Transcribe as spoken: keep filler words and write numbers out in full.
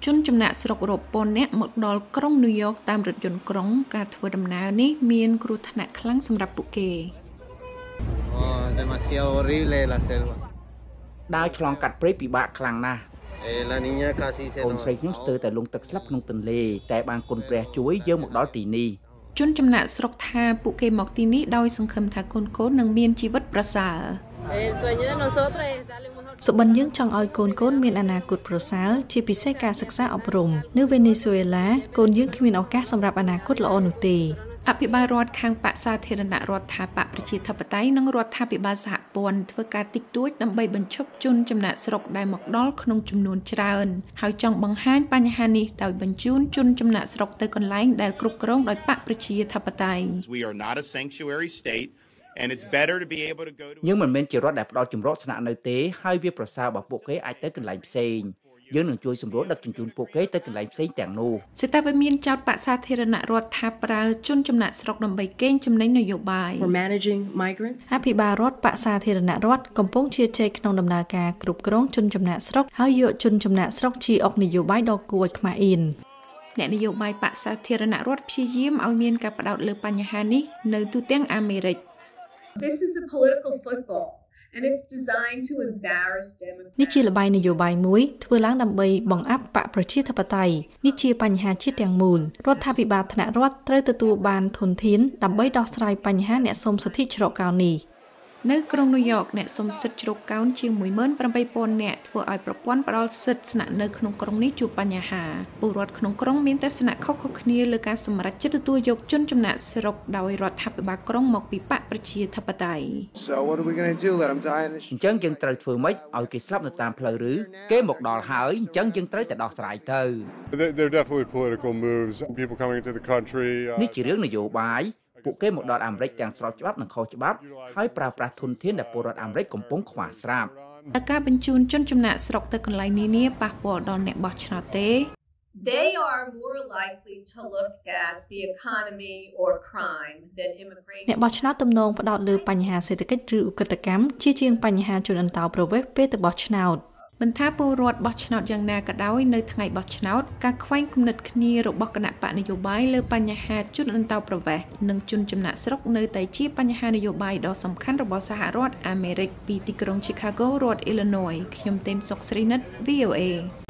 Chun chumnat srok rop ponnet mak dol krong New York tam rot yont krong ka thwe damnaw nih mien kru thnat khlang samrap puk ke. Oh, demasiado horrible la selva. Dai chlong kat prey pibak khlang nah. Eh la niña casi se no. Kon srei khum steu tae lung tak slap nung ton le, tae ban kun preh chuoi yeung mak dol ti ni. Chun chumnat srok tha puk ke mak ti ni doi sangkham tha kon kon nang mien chiwit prasar. Eh sueño de nosotros sale So bần những trong oi côn côn miền Anna cột pro sáu chỉ bị say cả sắc xa ở bồng nước Venezuela côn những khi miền ở các sông rạp Anna cột lọ nụ tì. À bị ba rọt khang bạ sa thề đàn nạ rọt thả bạ bị chìa thập tay nâng rọt thả bị ba dạ buồn với cả tích túi nằm bay bần chốc chun chấm nạ sọc đài mọc đói không chum nôn tràn. Hào trong bằng hai ba nhà hàn đi đào bần chun chun chấm nạ sọc tới con lái đài cột cong đòi bạ bị chìa thập tay. We are not a sanctuary state. And it's better to be able to go to Nhưng mình nên chịu rót đẹp đo chùm rót nạn nơi tế hai việc pro sao bảo bộ kế ai tới cần làm xây nhưng đường chui sum rót đặc chùm chùm bộ kế tới cần làm xây tảng nô. Sự ta với miền chào bạ sa thề nạn rót tháp ra chun chùm nạn sọc đầm bầy kênh chùm nấy nội dụng bài. For managing migrants. Áp bị bà rót bạ sa thề nạn rót cầm phong chia chê nông đầm nà cà cục cống chun chùm nạn sọc hai dựa chun chùm nạn sọc chỉ ọc nội dụng bài đo cùi mà in. អ្នកនយោបាយ បក សាធារណរដ្ឋ ព្យាយាម ឲ្យ មាន ការ ផ្ដោត លើ បញ្ហា នេះ នៅ ទូ ទាំង អាមេរិក This is a political football and it's designed to embarrass Democrats នេះ ជា លបាយ នយោបាយ មួយ ធ្វើ ឡើង ដើម្បី បង្ អាក់ បក ប្រជាធិបតេយ្យ នេះ ជា បញ្ហា ជាតិ ទាំង មូល រដ្ឋ ាភិបាល ថ្នាក់ រដ្ឋ ត្រូវ ទទួល បាន ធនធាន ដើម្បី ដោះ ស្រាយ បញ្ហា អ្នក សុំ សិទ្ធិ ជ្រកកោន នេះ នៅ ក្រុង New York អ្នក សុំ សិទ្ធិ ជ្រកកោន ជា một mươi tám nghìn អ្នក ធ្វើ ឲ្យ ប្រព័ន្ធ ផ្ដល់ សិទ្ធិ ស្នាក់ នៅ ក្នុង ក្រុង នេះ ជួប បញ្ហា ពល រដ្ឋ ក្នុង ក្រុង មាន ទស្សនៈ ខុសៗ គ្នា លើ ការ សម្រេច ចិត្ត ទទួល យក ជន ចំណាក់ ស្រុក ដោយ រដ្ឋាភិបាល ក្រុង មក ពី បក ប្រជាធិបតេយ្យ So what are we going to do let them die in this អញ្ចឹង យើង ត្រូវ ធ្វើ ម៉េច ឲ្យ គេ ស្លាប់ នៅ តាម ផ្លូវ ឬ គេ មក ដល់ ហើយ អញ្ចឹង យើង ត្រូវ តែ ដោះ ស្រាយ ទៅ They're definitely political moves people coming into the country នេះ ជា រឿង នយោបាយ Bộ kế một đoạn Amric đang sọt chắp nâng khâu chắp, hai pra pra thun thiên là bộ đoạn Amric cùng bóng khỏa sạm. Tất cả bên chun chân chum nạ sọt tới còn lại ní ní bạc bộ đoạn nẹp bọt chả tế. They are more likely to look at the economy or crime than immigration. Nẹp bọt chả tâm nông bắt đầu lừa bành hà sẽ từ cách rượu cất tạc cám chia riêng bành hà chun ăn tàu pro web về từ bọt chả nào. Mình tháp bầu ruột bọt cháo giang na cả đói nơi thay bọt cháo các khoanh cùng nịch khnhi rồi bọt nạp bạn nhiều bái lơ pan nhà hà chút ăn tàu bờ vẽ nâng chun chấm nạ sốc nơi tây chi pan nhà hà nhiều bái đó sầm khăn rồi bọt xã ruột America vì tịch rồng Chicago ruột Illinois khiêm tên sốc sri nết VOA